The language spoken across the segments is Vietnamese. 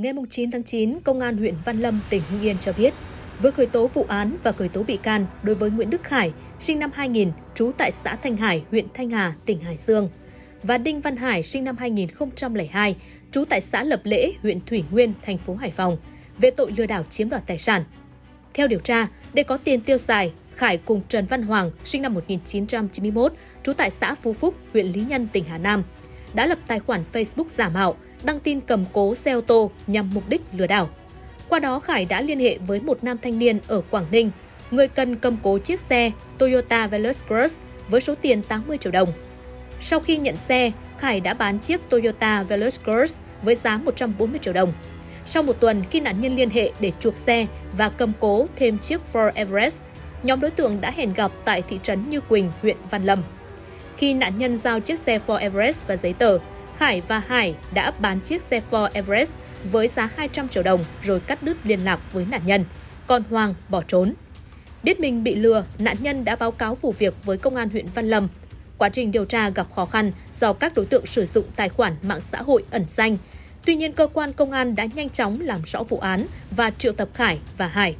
Ngày 9 tháng 9, Công an huyện Văn Lâm, tỉnh Hưng Yên cho biết, vừa khởi tố vụ án và khởi tố bị can đối với Nguyễn Đức Khải, sinh năm 2000, trú tại xã Thanh Hải, huyện Thanh Hà, tỉnh Hải Dương, và Đinh Văn Hải, sinh năm 2002, trú tại xã Lập Lễ, huyện Thủy Nguyên, thành phố Hải Phòng, về tội lừa đảo chiếm đoạt tài sản. Theo điều tra, để có tiền tiêu xài, Khải cùng Trần Văn Hoàng, sinh năm 1991, trú tại xã Phú Phúc, huyện Lý Nhân, tỉnh Hà Nam, đã lập tài khoản Facebook giả mạo, đăng tin cầm cố xe ô tô nhằm mục đích lừa đảo. Qua đó, Khải đã liên hệ với một nam thanh niên ở Quảng Ninh, người cần cầm cố chiếc xe Toyota Veloz Cross với số tiền 80 triệu đồng. Sau khi nhận xe, Khải đã bán chiếc Toyota Veloz Cross với giá 140 triệu đồng. Sau một tuần, khi nạn nhân liên hệ để chuộc xe và cầm cố thêm chiếc Ford Everest, nhóm đối tượng đã hẹn gặp tại thị trấn Như Quỳnh, huyện Văn Lâm. Khi nạn nhân giao chiếc xe Ford Everest và giấy tờ, Khải và Hải đã bán chiếc xe Ford Everest với giá 200 triệu đồng rồi cắt đứt liên lạc với nạn nhân, còn Hoàng bỏ trốn. Biết mình bị lừa, nạn nhân đã báo cáo vụ việc với Công an huyện Văn Lâm. Quá trình điều tra gặp khó khăn do các đối tượng sử dụng tài khoản mạng xã hội ẩn danh. Tuy nhiên, cơ quan công an đã nhanh chóng làm rõ vụ án và triệu tập Khải và Hải.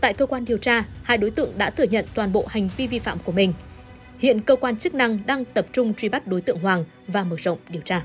Tại cơ quan điều tra, hai đối tượng đã thừa nhận toàn bộ hành vi vi phạm của mình. Hiện cơ quan chức năng đang tập trung truy bắt đối tượng Hoàng và mở rộng điều tra.